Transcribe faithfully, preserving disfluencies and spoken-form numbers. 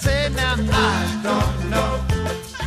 say now? I don't know.